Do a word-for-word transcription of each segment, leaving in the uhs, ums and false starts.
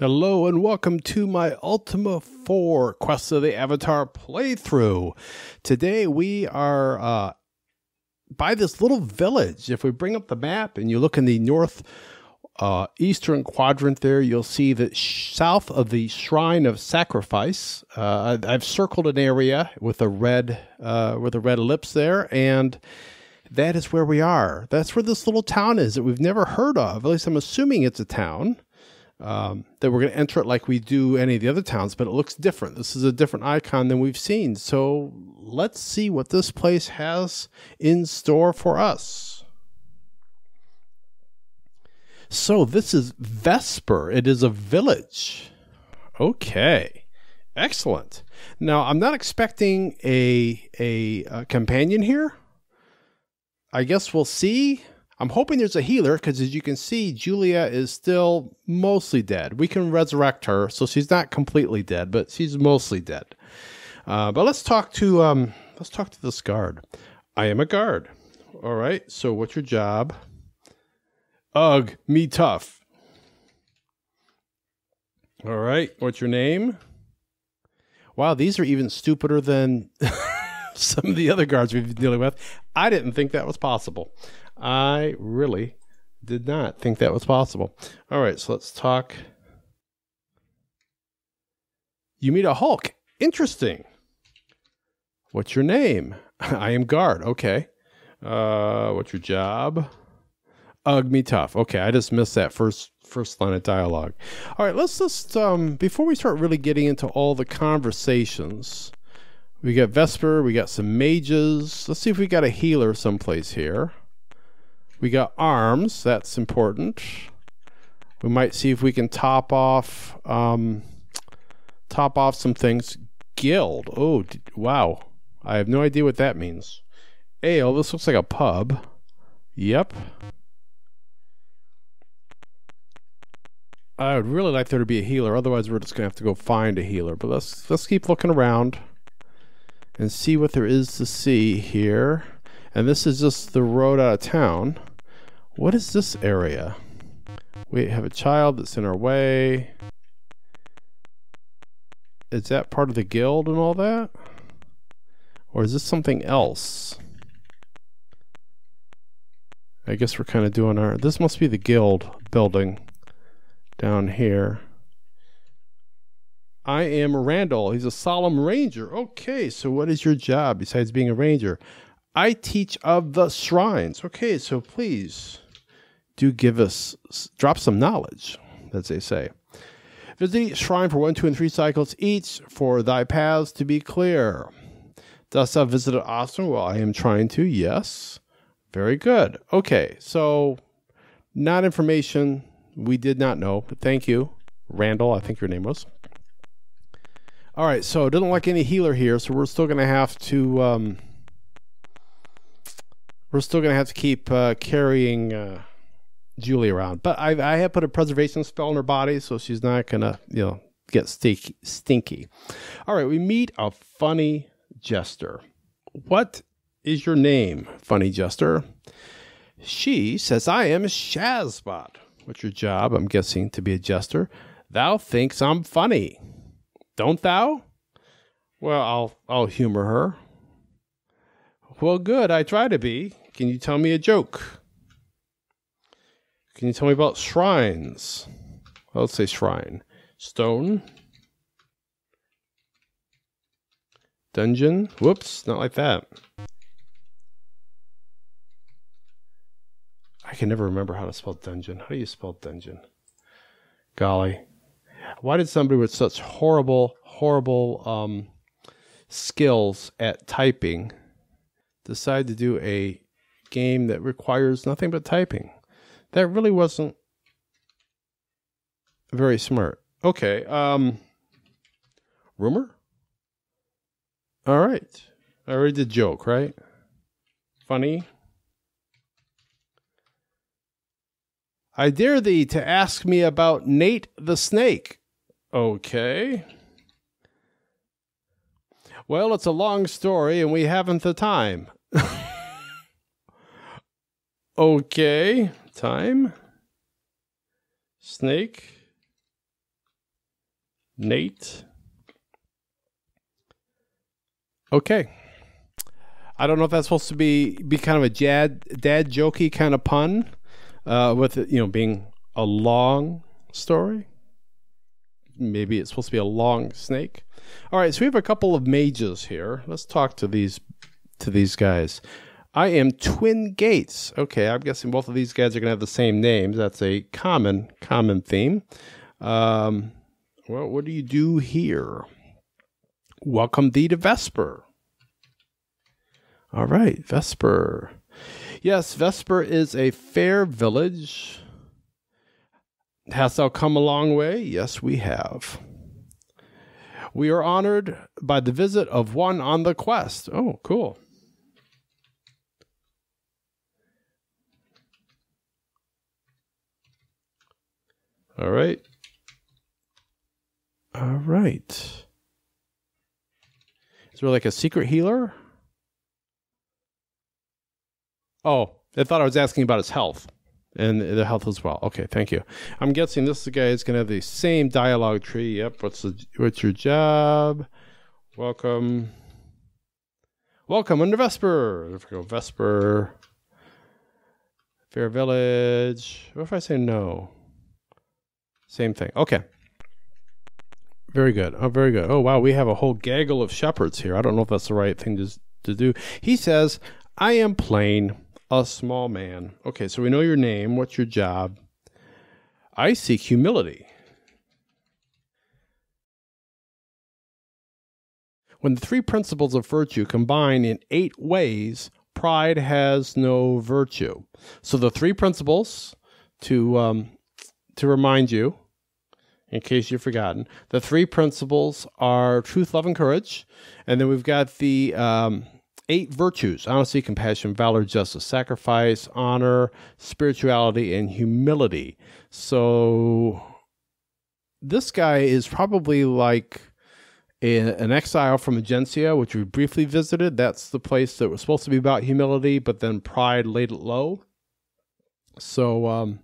Hello and welcome to my Ultima four Quest of the Avatar playthrough. Today we are uh, by this little village. If we bring up the map and you look in the north uh, eastern quadrant there, you'll see that south of the Shrine of Sacrifice. Uh, I've circled an area with a red uh, with a red ellipse there, and that is where we are. That's where this little town is that we've never heard of. At least I'm assuming it's a town. Um, that we're going to enter it like we do any of the other towns, but it looks different. This is a different icon than we've seen. So let's see what this place has in store for us. So this is Vesper. It is a village. Okay. Excellent. Now, I'm not expecting a, a, a companion here. I guess we'll see. I'm hoping there's a healer because, as you can see, Julia is still mostly dead. We can resurrect her, so she's not completely dead, but she's mostly dead. Uh, but let's talk to um, let's talk to this guard. I am a guard. All right. So what's your job? Ugh, me tough. All right. What's your name? Wow, these are even stupider than some of the other guards we've been dealing with. I didn't think that was possible. I really did not think that was possible. All right, so let's talk. You meet a Hulk. Interesting. What's your name? I am guard. Okay. Uh, what's your job? Ugh, me tough. Okay, I just missed that first first line of dialogue. All right, let's just um, before we start really getting into all the conversations. We got Vesper. We got some mages. Let's see if we got a healer someplace here. We got arms. That's important. We might see if we can top off, um, top off some things. Guild. Oh, wow. I have no idea what that means. Ale. This looks like a pub. Yep. I would really like there to be a healer. Otherwise, we're just gonna have to go find a healer. But let's let's keep looking around and see what there is to see here. And this is just the road out of town. What is this area? We have a child that's in our way. Is that part of the guild and all that? Or is this something else? I guess we're kind of doing our... This must be the guild building down here. I am Randall. He's a solemn ranger. Okay, so what is your job besides being a ranger? I teach of the shrines. Okay, so please do give us, drop some knowledge, as they say. Visit each shrine for one, two, and three cycles each for thy paths to be clear. Dost thou visit Austin? Well, I am trying to, yes. Very good. Okay, so not information we did not know, but thank you, Randall, I think your name was. All right, so it doesn't like any healer here, so we're still going to have to... Um, We're still going to have to keep uh, carrying uh, Julie around. But I, I have put a preservation spell on her body, so she's not going to, you know, get stinky, stinky. All right, we meet a funny jester. What is your name, funny jester? She says, I am Shazbot. What's your job? I'm guessing to be a jester. Thou thinks I'm funny. Don't thou? Well, I'll, I'll humor her. Well, good. I try to be. Can you tell me a joke? Can you tell me about shrines? Well, let's say shrine. Stone. Dungeon. Whoops, not like that. I can never remember how to spell dungeon. How do you spell dungeon? Golly. Why did somebody with such horrible, horrible um, skills at typing decide to do a game that requires nothing but typing? That really wasn't very smart. Okay. Um, rumor? All right. I already did joke, right? Funny. I dare thee to ask me about Nate the snake. Okay. Well, it's a long story and we haven't the time. Okay, time, snake, Nate. Okay. I don't know if that's supposed to be be kind of a jad, dad jokey kind of pun, uh, with it, you know, being a long story. Maybe it's supposed to be a long snake. All right, so we have a couple of mages here. Let's talk to these to these guys. I am Twin Gates. Okay, I'm guessing both of these guys are going to have the same names. That's a common common theme. Um, well, what do you do here? Welcome thee to Vesper. All right, Vesper. Yes, Vesper is a fair village. Hast thou come a long way? Yes, we have. We are honored by the visit of one on the quest. Oh, cool. All right. All right. Is there like a secret healer? Oh, I thought I was asking about his health and the health as well. Okay, thank you. I'm guessing this guy is going to have the same dialogue tree. Yep. What's the, what's your job? Welcome. Welcome under Vesper. If we go Vesper, fair village. What if I say no? Same thing. Okay. Very good. Oh, very good. Oh, wow. We have a whole gaggle of shepherds here. I don't know if that's the right thing to to do. He says, I am plain, a small man. Okay, so we know your name. What's your job? I seek humility. When the three principles of virtue combine in eight ways, pride has no virtue. So the three principles, to um, to remind you, in case you've forgotten, the three principles are truth, love, and courage. And then we've got the... Um, Eight virtues: honesty, compassion, valor, justice, sacrifice, honor, spirituality, and humility. So this guy is probably like a, an exile from Agencia, which we briefly visited. That's the place that was supposed to be about humility, but then pride laid it low. So um,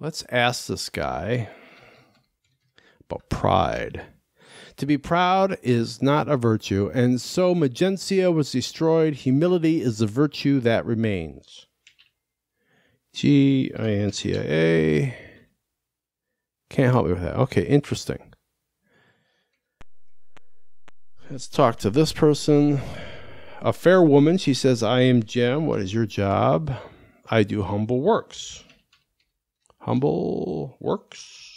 let's ask this guy about pride. To be proud is not a virtue, and so Magincia was destroyed. Humility is the virtue that remains. G I N C I A. Can't help me with that. Okay, interesting. Let's talk to this person. A fair woman. She says, I am Jem. What is your job? I do humble works. Humble works.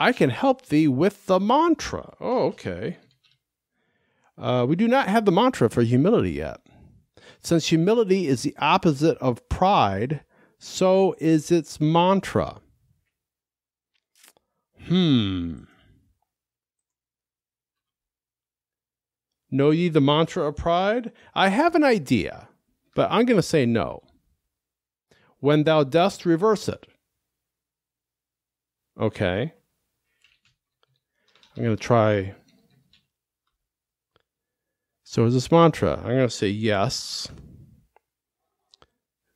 I can help thee with the mantra. Oh, okay. Uh, we do not have the mantra for humility yet. Since humility is the opposite of pride, so is its mantra. Hmm. Know ye the mantra of pride? I have an idea, but I'm going to say no. When thou dost, reverse it. Okay. I'm going to try. So is this mantra? I'm going to say yes.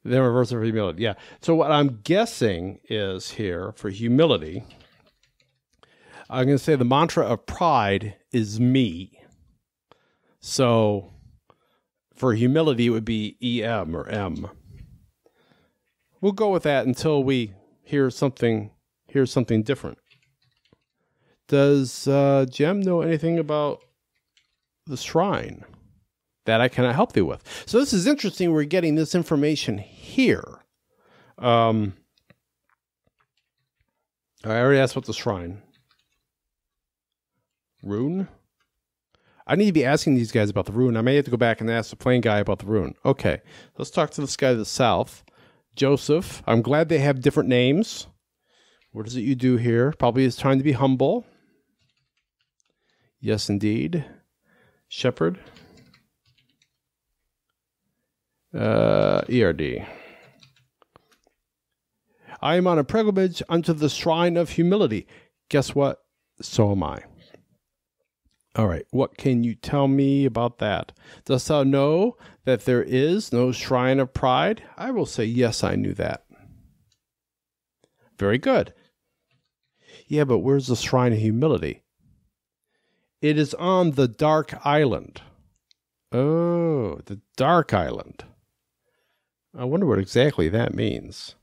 Then reverse it for humility. Yeah. So what I'm guessing is here for humility, I'm going to say the mantra of pride is me. So for humility, it would be E M or M. We'll go with that until we hear something, hear something different. Does uh, Jem know anything about the shrine that I cannot help you with? So this is interesting. We're getting this information here. Um, I already asked about the shrine. Rune? I need to be asking these guys about the rune. I may have to go back and ask the plain guy about the rune. Okay. Let's talk to this guy to the south. Joseph. I'm glad they have different names. What is it you do here? Probably is trying to be humble. Yes, indeed. Shepherd. Uh, E R D. I am on a pilgrimage unto the shrine of humility. Guess what? So am I. All right. What can you tell me about that? Dost thou know that there is no shrine of pride? I will say, yes, I knew that. Very good. Yeah, but where's the Shrine of Humility? It is on the Dark Island. Oh, the Dark Island. I wonder what exactly that means.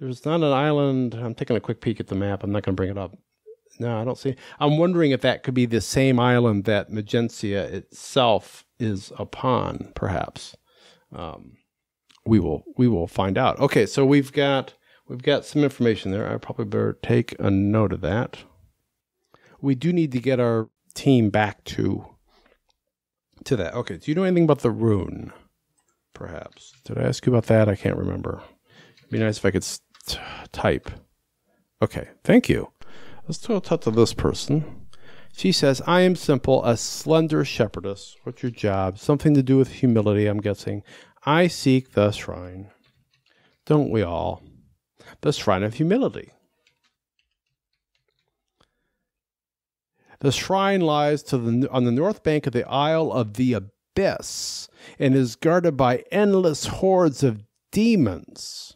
There's not an island. I'm taking a quick peek at the map. I'm not going to bring it up. No, I don't see. I'm wondering if that could be the same island that Magincia itself is upon, perhaps. Um, we will we will find out. Okay, so we've got we've got some information there. I probably better take a note of that. We do need to get our team back to to that. Okay, do you know anything about the rune? Perhaps. Did I ask you about that? I can't remember. It'd be nice if I could t type. Okay, thank you. Let's talk to this person. She says, I am simple, a slender shepherdess. What's your job? Something to do with humility, I'm guessing. I seek the shrine. Don't we all? The shrine of humility. The shrine lies to the, on the north bank of the Isle of the Abyss and is guarded by endless hordes of demons.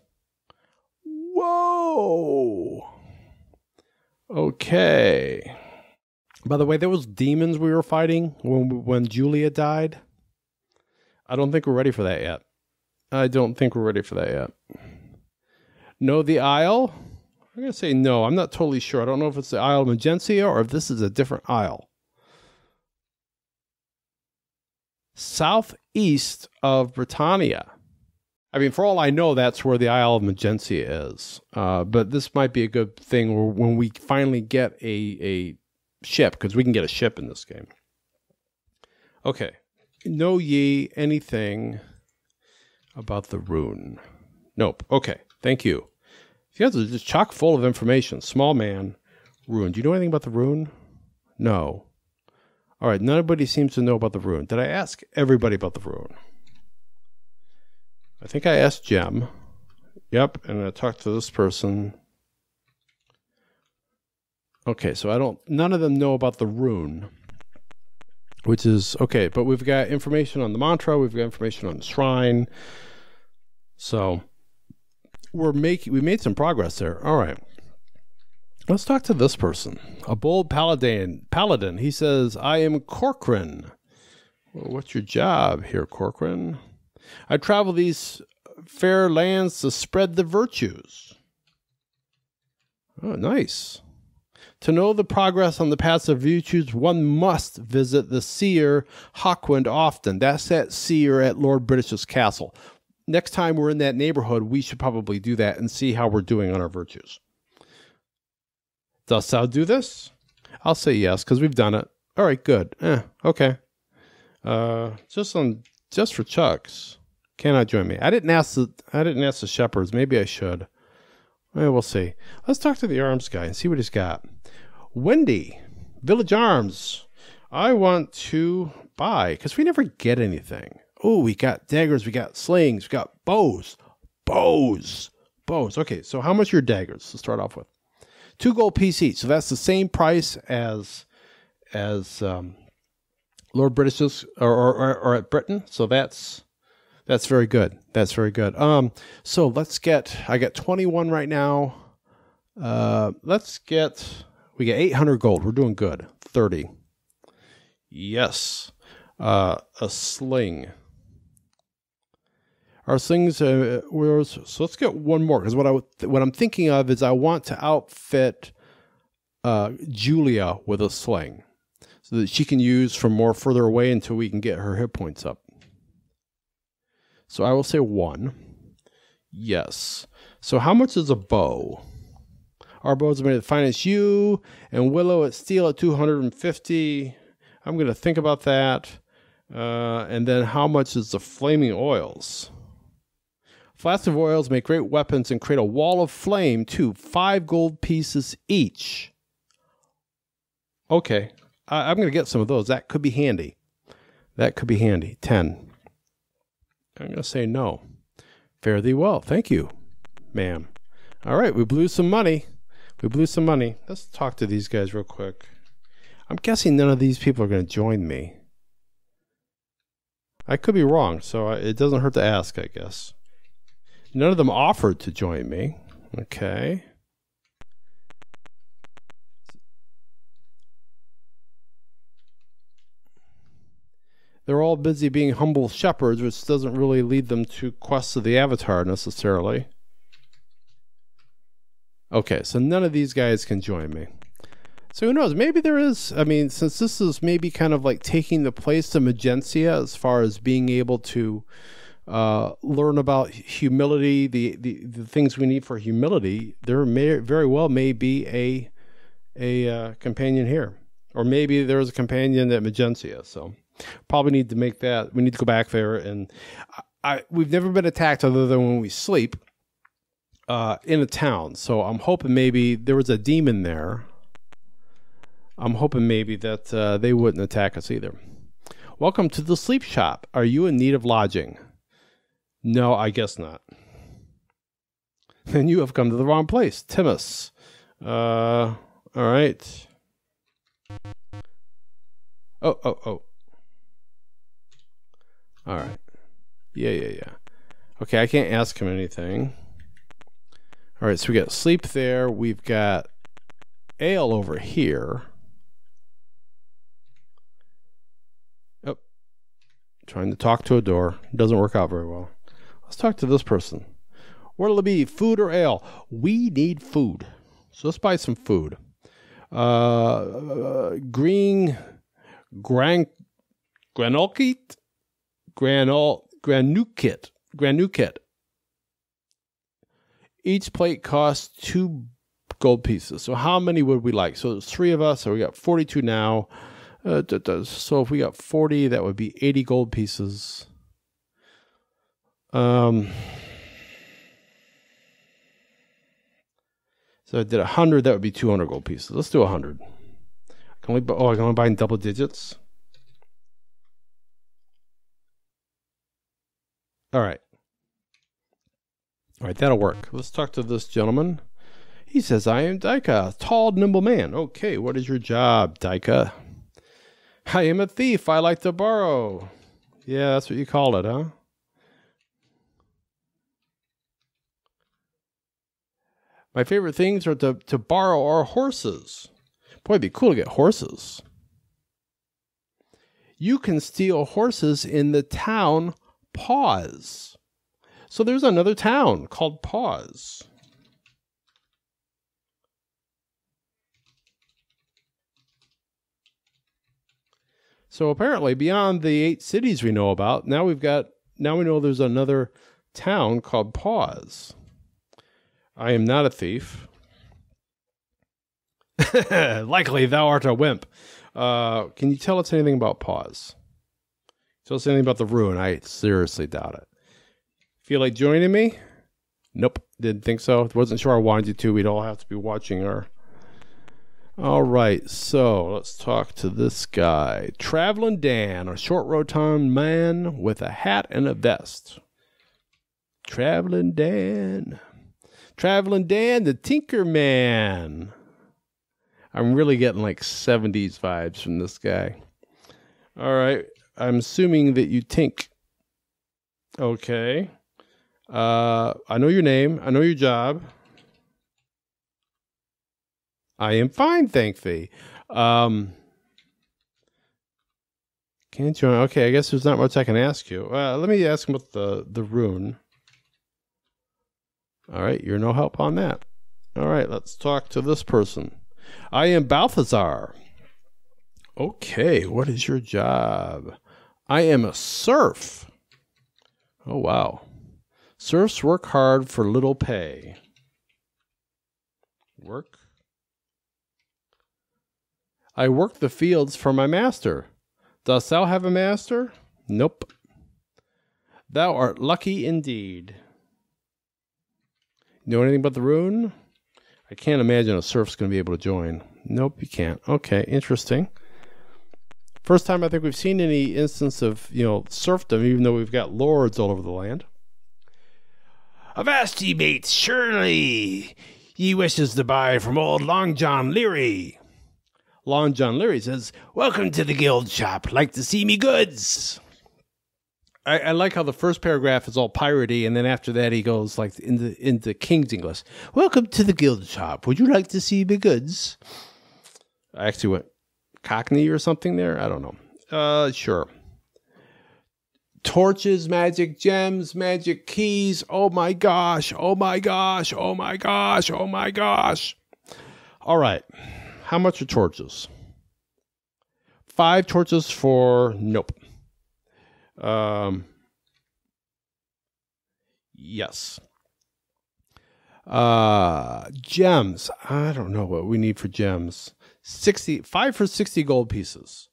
Whoa! Okay. By the way, there was demons we were fighting when when Julia died. I don't think we're ready for that yet. I don't think we're ready for that yet. Know the Isle? I'm going to say no. I'm not totally sure. I don't know if it's the Isle of Magencia or if this is a different isle. Southeast of Britannia. I mean, for all I know, that's where the Isle of Magencia is. Uh, but this might be a good thing where when we finally get a, a ship, because we can get a ship in this game. Okay. Know ye anything about the rune? Nope. Okay. Thank you. You guys are just chock full of information. Small man, rune. Do you know anything about the rune? No. All right. Nobody seems to know about the rune. Did I ask everybody about the rune? I think I asked Jem. Yep, and I talked to this person. Okay, so I don't, none of them know about the rune, which is, okay, but we've got information on the mantra, we've got information on the shrine. So we're making, we made some progress there. All right, let's talk to this person. A bold paladin, paladin. He says, I am Corcoran. Well, what's your job here, Corcoran? I travel these fair lands to spread the virtues. Oh, nice. To know the progress on the paths of virtues, one must visit the seer Hawkwind often. That's that seer at Lord British's castle. Next time we're in that neighborhood, we should probably do that and see how we're doing on our virtues. Dost thou do this? I'll say yes, because we've done it. All right, good. Eh, okay. Uh, just on... Just for Chucks, cannot join me. I didn't ask the I didn't ask the shepherds. Maybe I should. Well, we'll see. Let's talk to the arms guy and see what he's got. Wendy, Village Arms. I want to buy because we never get anything. Oh, we got daggers, we got slings, we got bows, bows, bows. Okay, so how much are your daggers to start off with? Two gold piece each. So that's the same price as as. Um, Lord British's or, or, or at Britain. So that's, that's very good. That's very good. Um, so let's get, I got twenty-one right now. Uh, let's get, we get eight hundred gold. We're doing good. thirty. Yes. Uh, a sling. Our slings, uh, we're, so let's get one more. Cause what I, what I'm thinking of is I want to outfit, uh, Julia with a sling. That she can use from more further away until we can get her hit points up. So I will say one. Yes. So how much is a bow? Our bows are made at the finest U and willow at steel at two hundred fifty. I'm going to think about that. Uh, and then how much is the flaming oils? Flasks of oils make great weapons and create a wall of flame too. Five gold pieces each. Okay. I'm going to get some of those. That could be handy. That could be handy. ten. I'm going to say no. Fare thee well. Thank you, ma'am. All right. We blew some money. We blew some money. Let's talk to these guys real quick. I'm guessing none of these people are going to join me. I could be wrong, so it doesn't hurt to ask, I guess. None of them offered to join me. Okay. they're all busy being humble shepherds, which doesn't really lead them to Quest of the Avatar necessarily. Okay, so none of these guys can join me. So who knows? Maybe there is, I mean, since this is maybe kind of like taking the place of Magincia as far as being able to uh, learn about humility, the, the, the things we need for humility, there may very well may be a, a uh, companion here. Or maybe there's a companion at Magincia, so probably need to make that. We need to go back there, and I, I we've never been attacked other than when we sleep uh, in a town. So I'm hoping maybe there was a demon there. I'm hoping maybe that uh, they wouldn't attack us either. Welcome to the sleep shop. Are you in need of lodging? No, I guess not. Then you have come to the wrong place. Timus. Uh, all right. Oh, oh, oh. All right. Yeah, yeah, yeah. Okay, I can't ask him anything. All right, so we got sleep there. We've got ale over here. Trying to talk to a door. Doesn't work out very well. Let's talk to this person. What'll it be? Food or ale? We need food. So let's buy some food. Uh, uh, green gran, granulkit? Granul, granukit. Granukit. Each plate costs two gold pieces. So how many would we like? So there's three of us. So we got forty-two now. Uh, so if we got forty, that would be eighty gold pieces. Um, so I did one hundred, that would be two hundred gold pieces. Let's do one hundred. Can we, oh, I can only buy in double digits. All right. All right, that'll work. Let's talk to this gentleman. He says, I am Dyka, a tall, nimble man. Okay, what is your job, Dyka? I am a thief. I like to borrow. Yeah, that's what you call it, huh? My favorite things are to, to borrow our horses. Boy, it'd be cool to get horses. You can steal horses in the town Paws. So there's another town called Paws. So apparently beyond the eight cities we know about, now we've got, now we know there's another town called Paws. I am not a thief. Likely thou art a wimp. Uh, can you tell us anything about Paws? Tell us anything about the ruin. I seriously doubt it. Feel like joining me? Nope. Didn't think so. Wasn't sure I wanted you to. We'd all have to be watching our... All right, so let's talk to this guy. Traveling Dan, a short, rotund man with a hat and a vest. Traveling Dan. Traveling Dan, the Tinker Man. I'm really getting like seventies vibes from this guy. All right, I'm assuming that you tink. Okay. Uh, I know your name. I know your job. I am fine, thank thee. Um, can't you? Okay, I guess there's not much I can ask you. Uh, let me ask him about the, the rune. All right, you're no help on that. All right, let's talk to this person. I am Balthazar. Okay, what is your job? I am a serf. Oh, wow. Serfs work hard for little pay. Work? I work the fields for my master. Dost thou have a master? Nope. Thou art lucky indeed. Know anything about the rune? I can't imagine a serf's going to be able to join. Nope, you can't. Okay, interesting. First time I think we've seen any instance of, you know, serfdom, even though we've got lords all over the land. Avast ye mates, surely ye wishes to buy from old Long John Leary. Long John Leary says, welcome to the guild shop. Like to see me goods. I, I like how the first paragraph is all piratey, and then after that he goes like into, into King's English. Welcome to the guild shop. Would you like to see me goods? I actually went Cockney or something there. I don't know. Uh, sure. torches, magic gems, magic keys. Oh my gosh, oh my gosh, oh my gosh, oh my gosh. All right, how much are torches? Five torches for, nope. Um, yes. Uh, gems. I don't know what we need for gems. Sixty five for sixty gold pieces.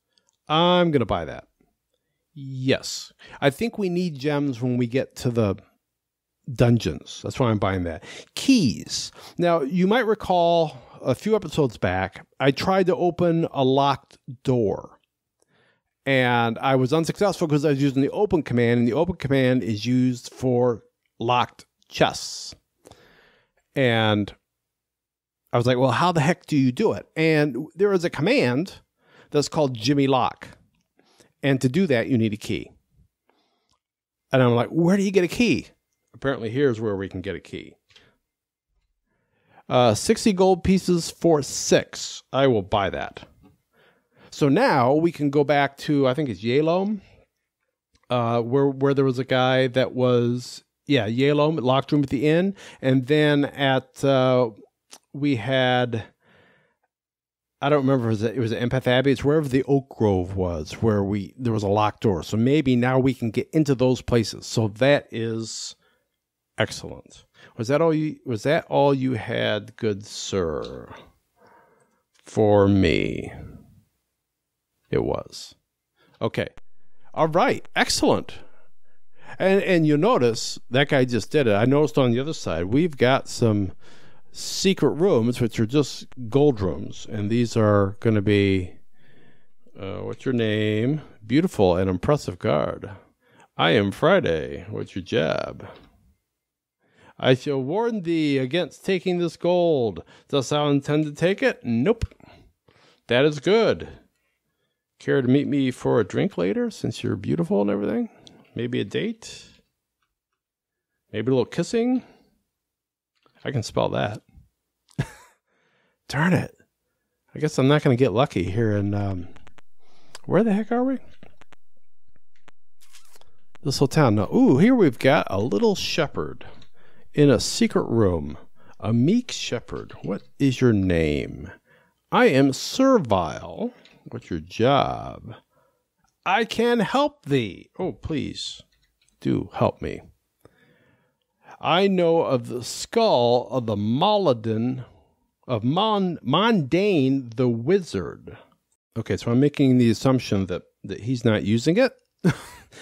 I'm gonna buy that. Yes, I think we need gems when we get to the dungeons. That's why I'm buying that. Keys. Now you might recall a few episodes back, I tried to open a locked door, and I was unsuccessful because I was using the open command, and the open command is used for locked chests. And I was like, well, how the heck do you do it? And there is a command that's called Jimmy Lock. And to do that, you need a key. And I'm like, where do you get a key? Apparently, here's where we can get a key. Uh, sixty gold pieces for six. I will buy that. So now we can go back to, I think it's Yalom, uh, where, where there was a guy that was, yeah, Yalom, locked room at the inn. And then at... Uh, we had, I don't remember, if it was an Empath Abbey. It's wherever the Oak Grove was, where we there was a locked door. So maybe now we can get into those places. So that is excellent. Was that all you? Was that all you had, good sir? For me, it was. Okay. All right. Excellent. And and you notice that guy just did it. I noticed on the other side we've got some secret rooms, which are just gold rooms, and these are going to be uh, what's your name? Beautiful and impressive guard. I am Friday. What's your job? I shall warn thee against taking this gold. Dost thou intend to take it? Nope. That is good. Care to meet me for a drink later, since you're beautiful and everything? Maybe a date? Maybe a little kissing? I can spell that. Darn it. I guess I'm not going to get lucky here. And um, where the heck are we? This whole town. No. Ooh, here we've got a little shepherd in a secret room. A meek shepherd. What is your name? I am Servile. What's your job? I can help thee. Oh, please do help me. I know of the skull of the Mondain, of Mon, Mondain the wizard. Okay, so I'm making the assumption that, that he's not using it.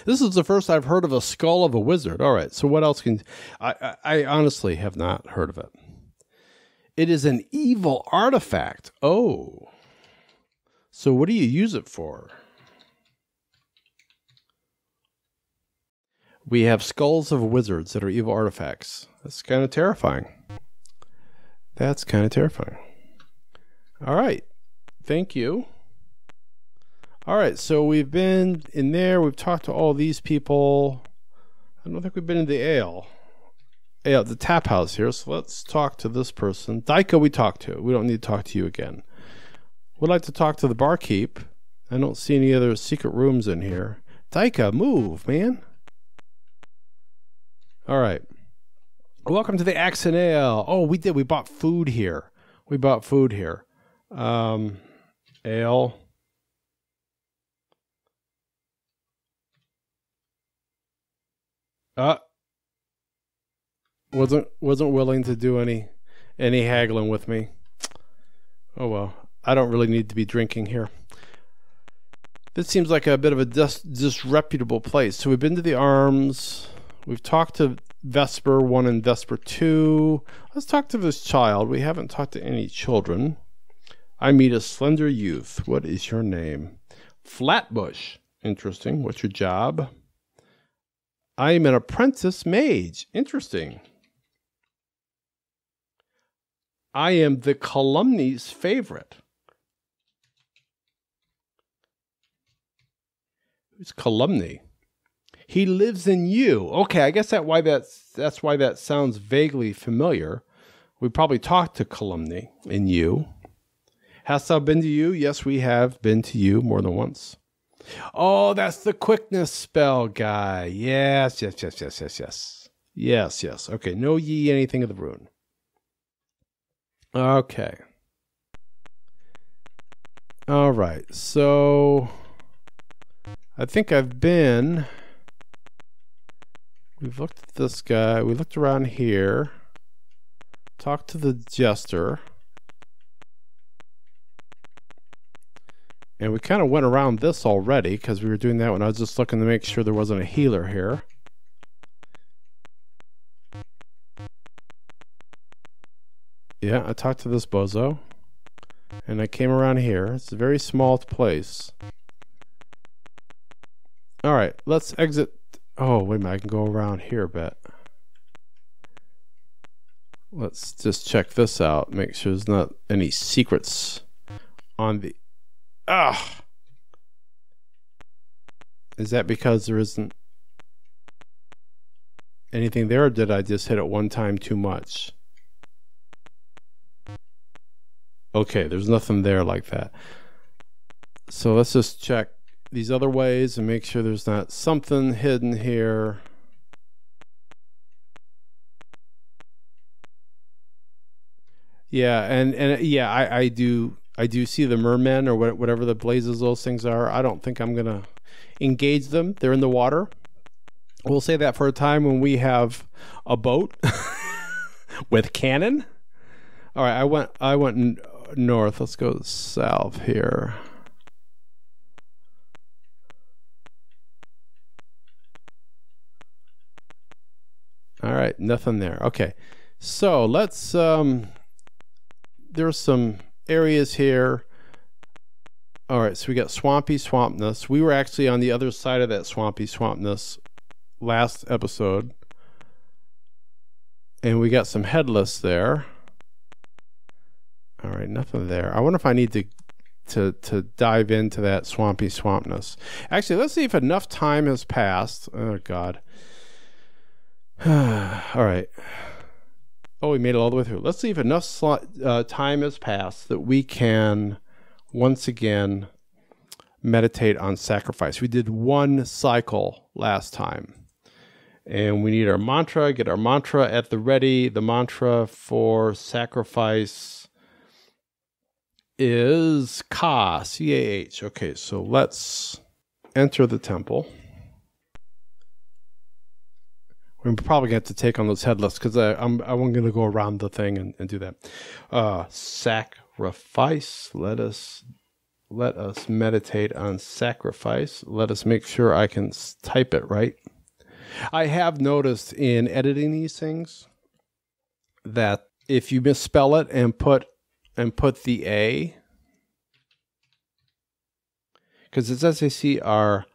This is the first I've heard of a skull of a wizard. All right, so what else can... I, I, I honestly have not heard of it. It is an evil artifact. Oh. So what do you use it for? We have skulls of wizards that are evil artifacts. That's kind of terrifying. That's kind of terrifying. All right. Thank you. All right. So we've been in there. We've talked to all these people. I don't think we've been in the ale. Yeah, the tap house here. So let's talk to this person. Dyka we talked to. We don't need to talk to you again. We'd like to talk to the barkeep. I don't see any other secret rooms in here. Dyka, move, man. All right. Welcome to the Axe and Ale. Oh, we did. We bought food here. We bought food here. Um, ale. Uh, wasn't wasn't willing to do any any haggling with me. Oh well. I don't really need to be drinking here. This seems like a bit of a dis disreputable place. So we've been to the Arms. We've talked to Vesper one and Vesper two. Let's talk to this child. We haven't talked to any children. I meet a slender youth. What is your name? Flatbush. Interesting. What's your job? I am an apprentice mage. Interesting. I am the Calumny's favorite. Who's Calumny? He lives in you. Okay, I guess that why that's that's why that sounds vaguely familiar. We probably talked to Calumny in you. Hast thou been to you? Yes, we have been to you more than once. Oh, that's the quickness spell guy. Yes, yes, yes, yes, yes, yes. Yes, yes. Okay, know ye anything of the rune. Okay. All right, so I think I've been... We've looked at this guy. We looked around here. Talked to the jester. And we kind of went around this already because we were doing that when I was just looking to make sure there wasn't a healer here. Yeah, I talked to this bozo. And I came around here. It's a very small place. Alright, let's exit. Oh, wait a minute. I can go around here a bit. Let's just check this out. Make sure there's not any secrets on the... Ah! Is that because there isn't anything there, or did I just hit it one time too much? Okay, there's nothing there like that. So let's just check these other ways and make sure there's not something hidden here. Yeah, and, and yeah, I, I do I do see the mermen or what, whatever the blazes those things are. I don't think I'm going to engage them. They're in the water. We'll say that for a time when we have a boat with cannon. All right, I went I went north. Let's go south here. All right, nothing there. Okay. So, let's um there's some areas here. All right, so we got swampy swampness. We were actually on the other side of that swampy swampness last episode. And we got some headless there. All right, nothing there. I wonder if I need to to to dive into that swampy swampness. Actually, let's see if enough time has passed. Oh God. All right. Oh, we made it all the way through. Let's see if enough slot, uh, time has passed that we can once again meditate on sacrifice. We did one cycle last time. And we need our mantra. Get our mantra at the ready. The mantra for sacrifice is Ka, C A H. Okay, so let's enter the temple. We're probably going to have to take on those headless because I'm I'm going to go around the thing and, and do that. Uh, sacrifice. Let us let us meditate on sacrifice. Let us make sure I can type it right. I have noticed in editing these things that if you misspell it and put and put the A, because it's S A C R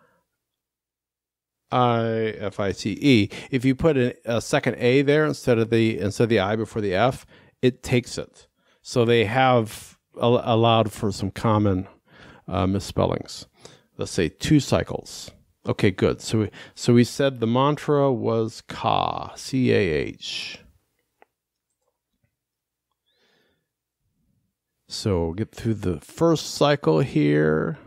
I F I C E. If you put a, a second A there instead of the instead of the I before the F, it takes it. So they have al allowed for some common uh, misspellings. Let's say two cycles. Okay, good. So we, so we said the mantra was Ka, C A H. So we'll get through the first cycle here.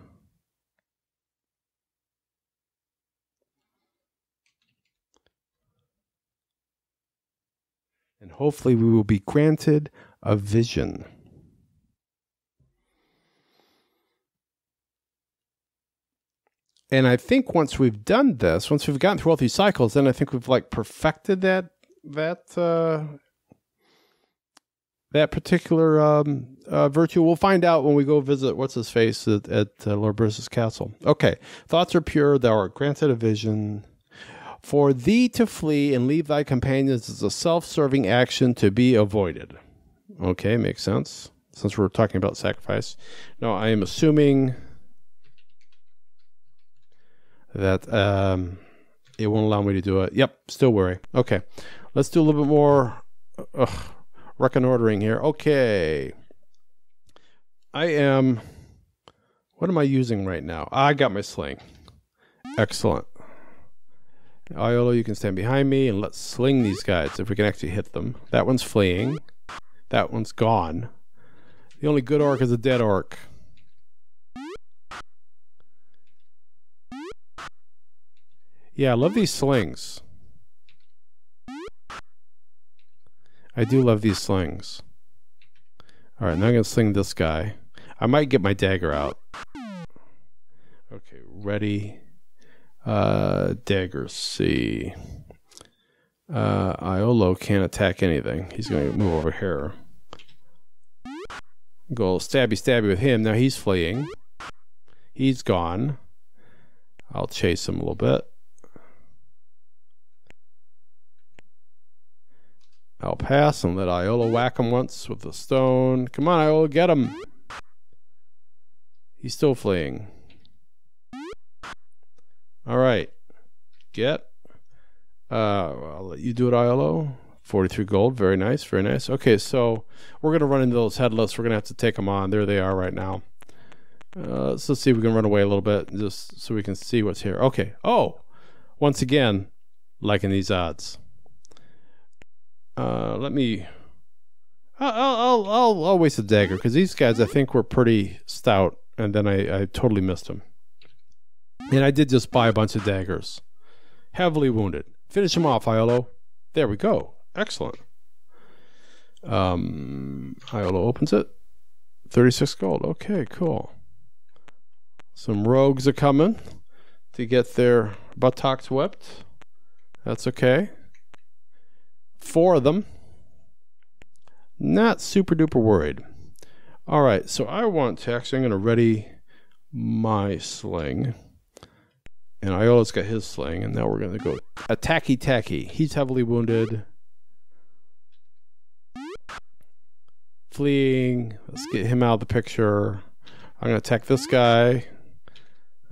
And hopefully we will be granted a vision. And I think once we've done this, once we've gotten through all these cycles, then I think we've like perfected that that uh that particular um, uh, virtue. We'll find out when we go visit what's-his-face at, at uh, Lord Briss' castle. Okay. Thoughts are pure. Thou art granted a vision. For thee to flee and leave thy companions is a self-serving action to be avoided. Okay, makes sense. Since we're talking about sacrifice. Now, I am assuming that um, it won't allow me to do it. Yep, still worry. Okay. Let's do a little bit more... Ugh. Reconnoitering here. Okay. I am... What am I using right now? I got my sling. Excellent. Iolo, you can stand behind me and let's sling these guys if we can actually hit them. That one's fleeing. That one's gone. The only good orc is a dead orc. Yeah, I love these slings. I do love these slings. Alright, now I'm going to sling this guy. I might get my dagger out. Okay, ready. Uh, dagger C. Uh, Iolo can't attack anything. He's going to move over here. Go stabby stabby with him. Now he's fleeing. He's gone. I'll chase him a little bit. I'll pass and let Iolo whack him once with the stone. Come on, Iolo, get him! He's still fleeing. Alright. Get. Uh, I'll let you do it, Iolo. forty-three gold. Very nice, very nice. Okay, so we're going to run into those headless. We're going to have to take them on. There they are right now. Uh, so let's see if we can run away a little bit just so we can see what's here. Okay. Oh! Once again, liking these odds. Uh, let me... I'll, I'll, I'll, I'll waste a dagger because these guys I think were pretty stout and then I, I totally missed them. And I did just buy a bunch of daggers. Heavily wounded. Finish him off, Iolo. There we go. Excellent. Um, Iolo opens it. thirty-six gold. Okay, cool. Some rogues are coming to get their buttocks whipped. That's okay. Four of them. Not super duper worried. All right, so I want to actually, I'm going to ready my sling. And Iola's got his sling, and now we're going to go attacky tacky. He's heavily wounded. Fleeing. Let's get him out of the picture. I'm going to attack this guy.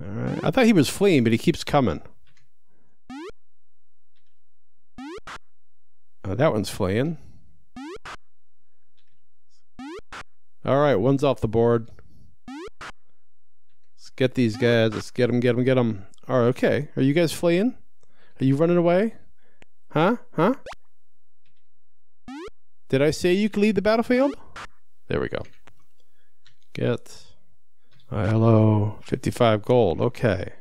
All right. I thought he was fleeing, but he keeps coming. Uh, that one's fleeing. All right, one's off the board. Let's get these guys. Let's get them, get them, get them. All right, okay. Are you guys fleeing? Are you running away? Huh? Huh? Did I say you could leave the battlefield? There we go. Get. Hello. fifty-five gold. Okay.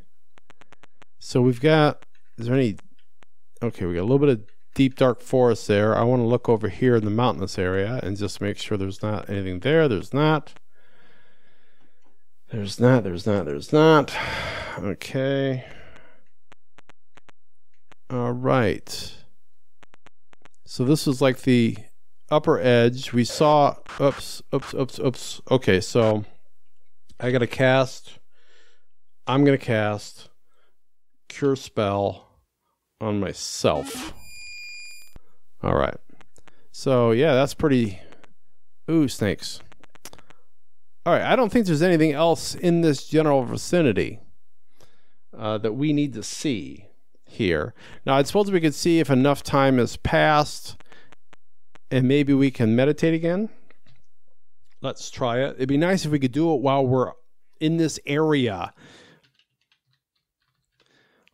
So we've got... Is there any... Okay, we got a little bit of deep dark forest there. I want to look over here in the mountainous area and just make sure there's not anything there. There's not. There's not. There's not. There's not. Okay. All right. So this was like the upper edge. We saw. Oops. Oops. Oops. Oops. Okay. So I gotta cast. I'm gonna cast Cure Spell on myself. All right, so yeah, that's pretty. Ooh, snakes. All right, I don't think there's anything else in this general vicinity uh, that we need to see here. Now, I suppose we could see if enough time has passed, and maybe we can meditate again. Let's try it. It'd be nice if we could do it while we're in this area.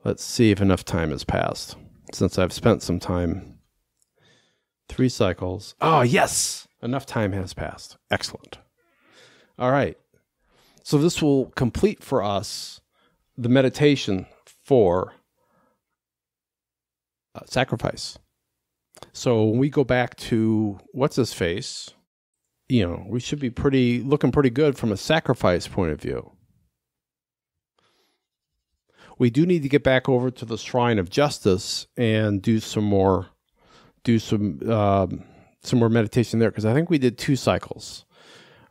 Let's see if enough time has passed, since I've spent some time. Three cycles. Oh, yes! Enough time has passed. Excellent. All right. So this will complete for us the meditation for uh, sacrifice. So when we go back to what's-his-face, you know, we should be pretty looking pretty good from a sacrifice point of view. We do need to get back over to the Shrine of Justice and do some more do some uh, some more meditation there, because I think we did two cycles.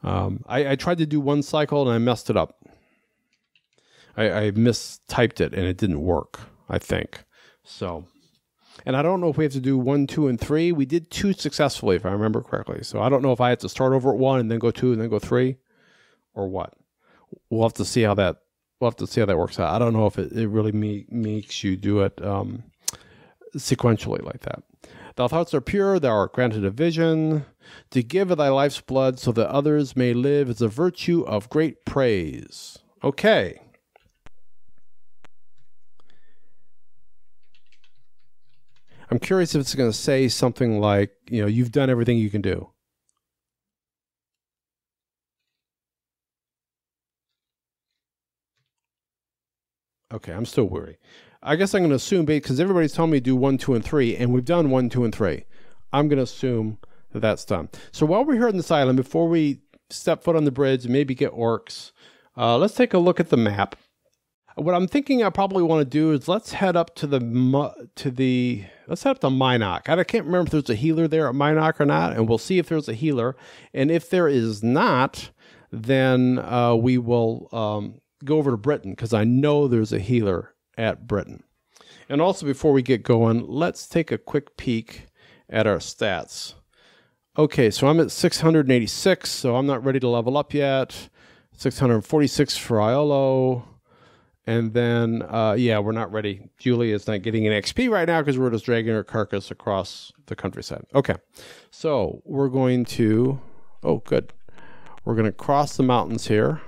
Um, I, I tried to do one cycle and I messed it up. I, I mistyped it and it didn't work, I think. So, and I don't know if we have to do one, two, and three. We did two successfully, if I remember correctly. So I don't know if I had to start over at one and then go two and then go three, or what. We'll have to see how that we'll have to see how that works out. I don't know if it, it really me, makes you do it um, sequentially like that. Thy thoughts are pure, thou art granted a vision. To give of thy life's blood so that others may live is a virtue of great praise. Okay. I'm curious if it's going to say something like, you know, you've done everything you can do. Okay, I'm still worried. I guess I'm going to assume, because everybody's telling me to do one, two, and three, and we've done one, two, and three. I'm going to assume that that's done. So while we're here on this island, before we step foot on the bridge and maybe get orcs, uh, let's take a look at the map. What I'm thinking I probably want to do is let's head up to the, to the, let's head up to Minoc. I can't remember if there's a healer there at Minoc or not, and we'll see if there's a healer. And if there is not, then uh, we will um, go over to Britain, because I know there's a healer at Britain. And also, before we get going, let's take a quick peek at our stats. Okay, so I'm at six hundred eighty-six, so I'm not ready to level up yet. six hundred forty-six for Iolo. And then, uh, yeah, we're not ready. Julia is not getting an X P right now because we're just dragging her carcass across the countryside. Okay, so we're going to, oh, good. We're going to cross the mountains here.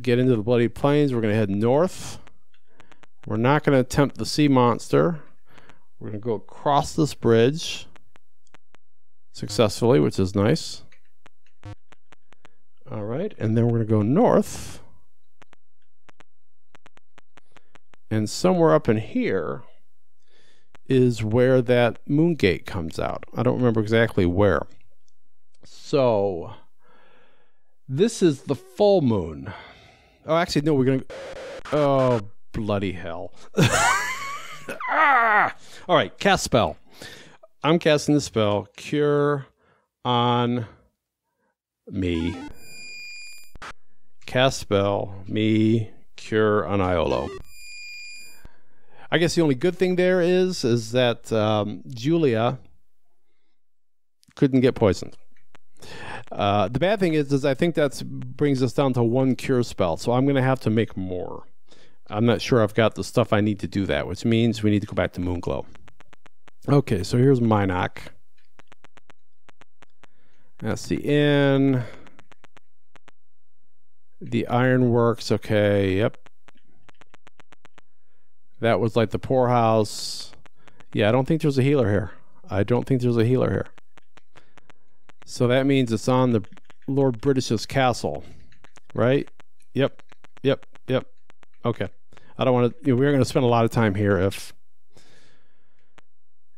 Get into the Bloody Plains. We're going to head north. We're not going to attempt the sea monster. We're going to go across this bridge successfully, which is nice. All right, and then we're going to go north. And somewhere up in here is where that moon gate comes out. I don't remember exactly where. So this is the full moon. Oh, actually, no, we're going to... Oh, bloody hell. Ah! All right, cast spell. I'm casting the spell Cure on me. Cast spell, me, Cure on Iolo. I guess the only good thing there is, is that um, Julia couldn't get poisoned. Uh, the bad thing is, is I think that brings us down to one cure spell, so I'm going to have to make more. I'm not sure I've got the stuff I need to do that, which means we need to go back to Moonglow. Okay, so here's Minoc. That's the inn. The ironworks, okay, yep. That was like the poorhouse. Yeah, I don't think there's a healer here. I don't think there's a healer here. So that means it's on the Lord British's castle, right? Yep, yep, yep. Okay. I don't want to, you know, we're going to spend a lot of time here if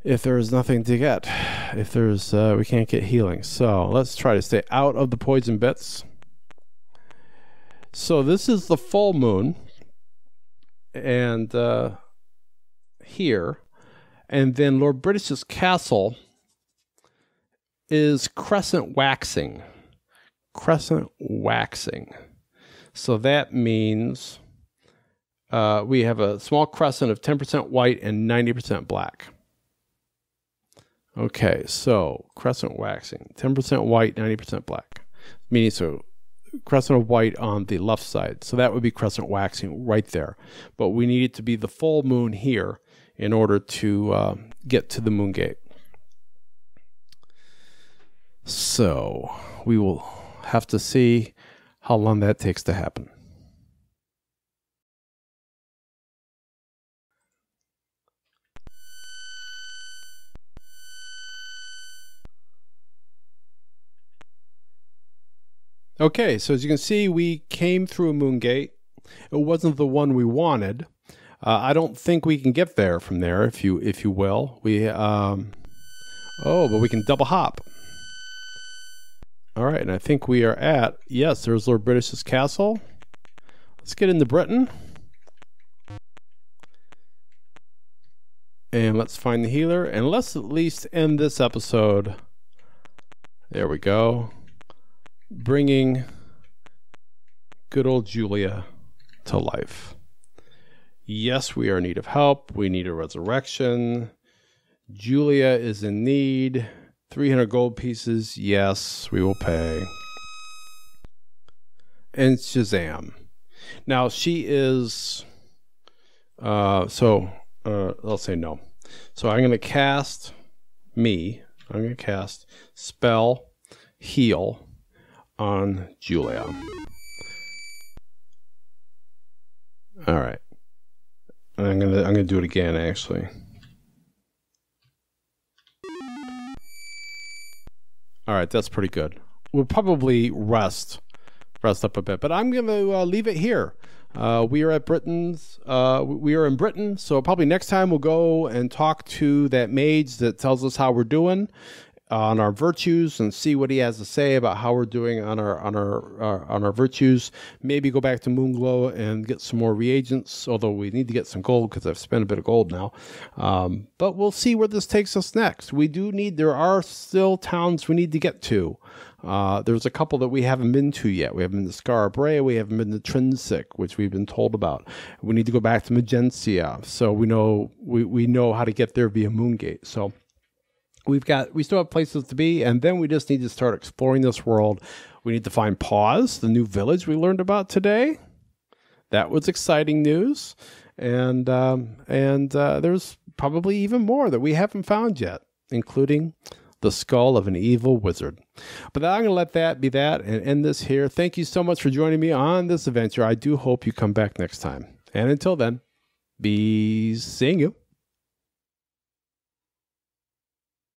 if there's nothing to get. If there's, uh, we can't get healing. So let's try to stay out of the poison bits. So this is the full moon, and uh, here, and then Lord British's castle is crescent waxing, crescent waxing. So that means uh, we have a small crescent of ten percent white and ninety percent black. Okay, so crescent waxing, ten percent white, ninety percent black, meaning so crescent of white on the left side. So that would be crescent waxing right there. But we need it to be the full moon here in order to uh, get to the moon gate. So we will have to see how long that takes to happen. Okay, so as you can see, we came through a moon gate. It wasn't the one we wanted. Uh, I don't think we can get there from there, if you if you will. We um, oh, but we can double hop. All right, and I think we are at, yes, there's Lord British's castle. Let's get into Britain. And let's find the healer, and let's at least end this episode. There we go. Bringing good old Julia to life. Yes, we are in need of help. We need a resurrection. Julia is in need. three hundred gold pieces. Yes, we will pay. And Shazam. Now, she is... Uh, so, uh, I'll say no. So, I'm going to cast me. I'm going to cast Spell Heal on Julia. All right. I'm going to I'm going to do it again actually. All right, that's pretty good. We'll probably rest rest up a bit, but I'm going to uh, leave it here. Uh, we are at Britain's. Uh, we are in Britain, so probably next time we'll go and talk to that mage that tells us how we're doing on our virtues and see what he has to say about how we're doing on our on our, our on our virtues. Maybe go back to Moonglow and get some more reagents, although we need to get some gold because I've spent a bit of gold now. Um, but we'll see where this takes us next. We do need. There are still towns we need to get to. Uh, there's a couple that we haven't been to yet. We haven't been to Scarabrea. We haven't been to Trinsic, which we've been told about. We need to go back to Magincia, so we know we, we know how to get there via Moongate. So we've got we still have places to be, and then we just need to start exploring this world. We need to find Paws, the new village we learned about today. That was exciting news, and um, and uh, there's probably even more that we haven't found yet, including the skull of an evil wizard. But I'm going to let that be that and end this here. Thank you so much for joining me on this adventure. I do hope you come back next time. And until then, be seeing you.